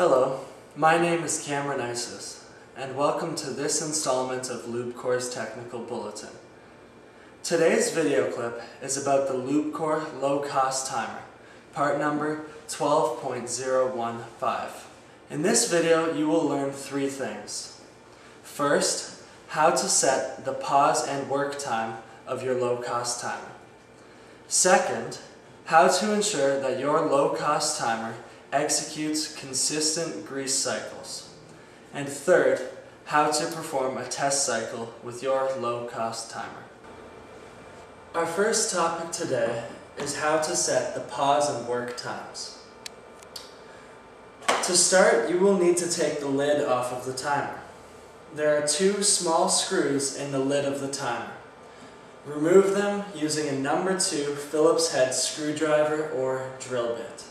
Hello, my name is Cameron Isis, and welcome to this installment of Lubecore's Technical Bulletin. Today's video clip is about the Lubecore Low Cost Timer, part number 12.015. In this video, you will learn three things. First, how to set the pause and work time of your low cost timer. Second, how to ensure that your low cost timer executes consistent grease cycles. And third, how to perform a test cycle with your low-cost timer. Our first topic today is how to set the pause and work times. To start, you will need to take the lid off of the timer. There are two small screws in the lid of the timer. Remove them using a #2 Phillips head screwdriver or drill bit.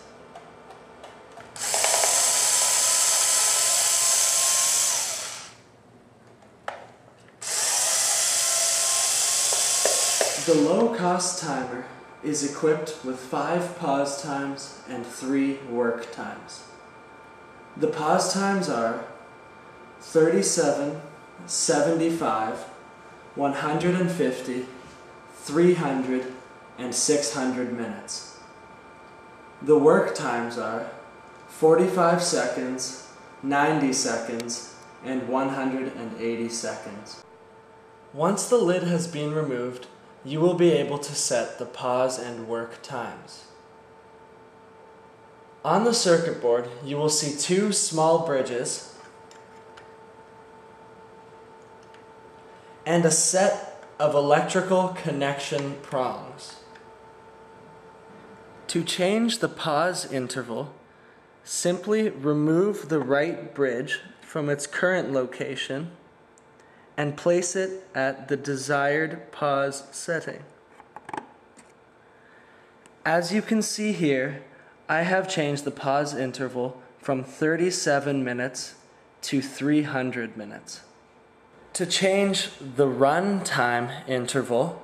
The low-cost timer is equipped with 5 pause times and 3 work times. The pause times are 37, 75, 150, 300, and 600 minutes. The work times are 45 seconds, 90 seconds, and 180 seconds. Once the lid has been removed, you will be able to set the pause and work times. On the circuit board, you will see two small bridges and a set of electrical connection prongs. To change the pause interval, simply remove the right bridge from its current location and place it at the desired pause setting. As you can see here, I have changed the pause interval from 37 minutes to 300 minutes. To change the run time interval,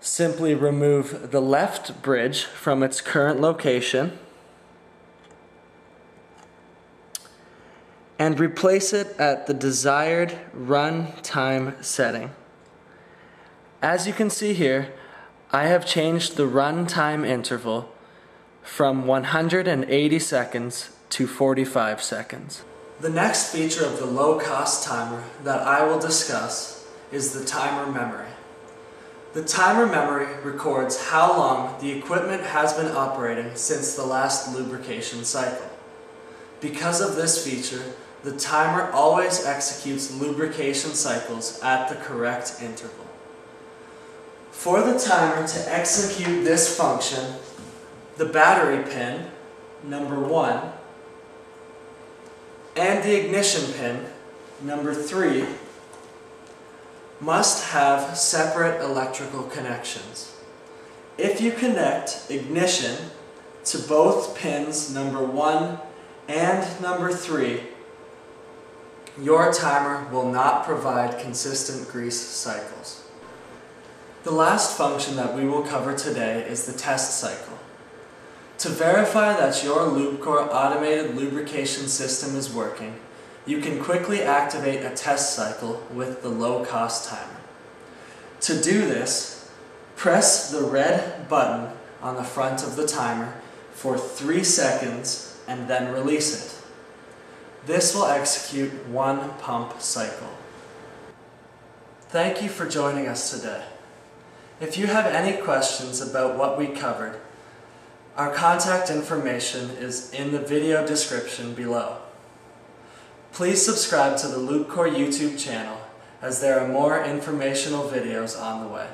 simply remove the left bridge from its current location and replace it at the desired run time setting. As you can see here, I have changed the run time interval from 180 seconds to 45 seconds. The next feature of the low-cost timer that I will discuss is the timer memory. The timer memory records how long the equipment has been operating since the last lubrication cycle. Because of this feature, the timer always executes lubrication cycles at the correct interval. For the timer to execute this function, the battery pin, #1, and the ignition pin, #3, must have separate electrical connections. If you connect ignition to both pins #1 and #3, your timer will not provide consistent grease cycles. The last function that we will cover today is the test cycle. To verify that your Lubecore automated lubrication system is working, you can quickly activate a test cycle with the low-cost timer. To do this, press the red button on the front of the timer for 3 seconds and then release it. This will execute 1 pump cycle. Thank you for joining us today. If you have any questions about what we covered, our contact information is in the video description below. Please subscribe to the Lubecore YouTube channel, as there are more informational videos on the way.